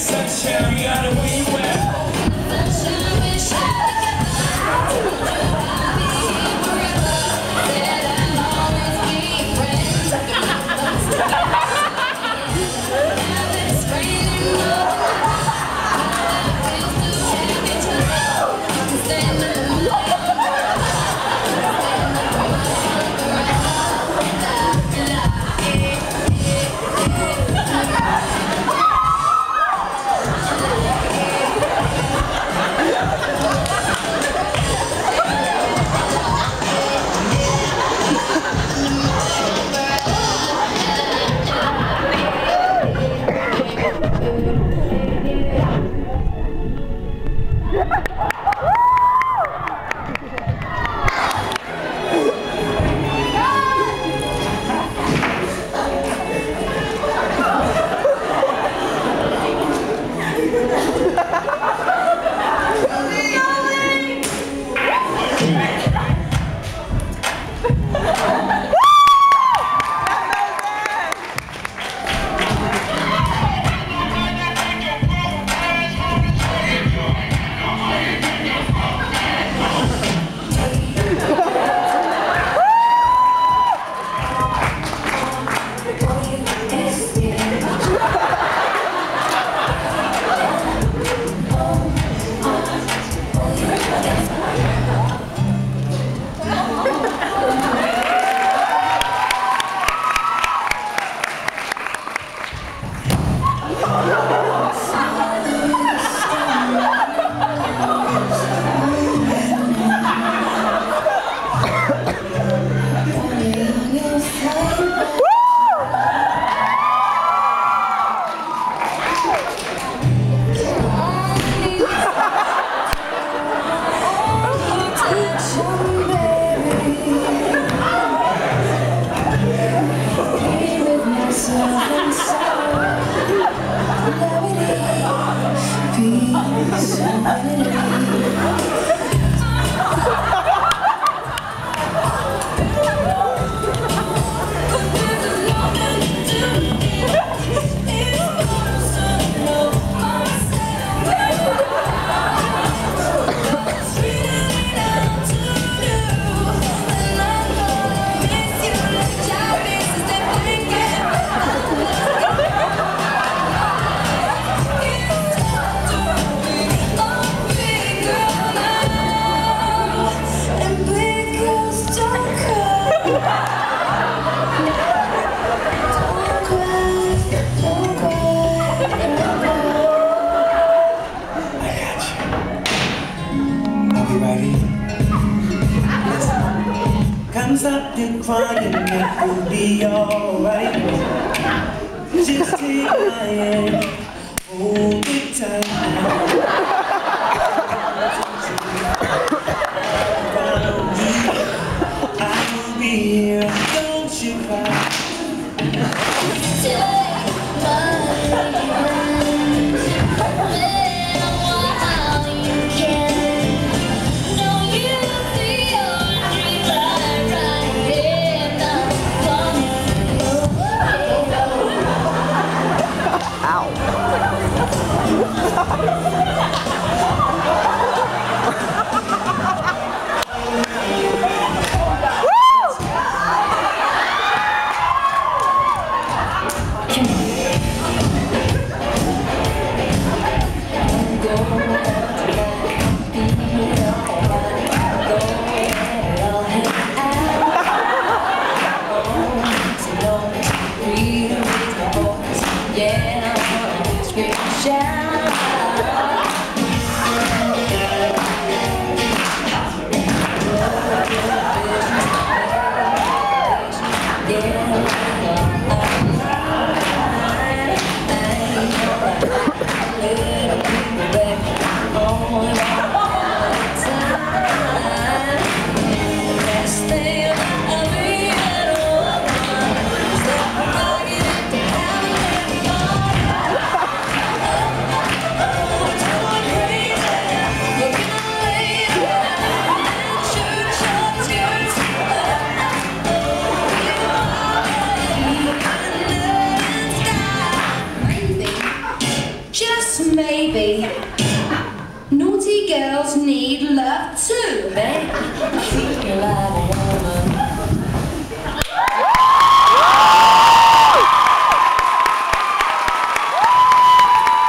Sunshine, we gotta where you at. Stop your crying, it will be alright. Just take my hand, hold it tight. I will be here, don't you cry. girls need love too, baby. Feel like a woman.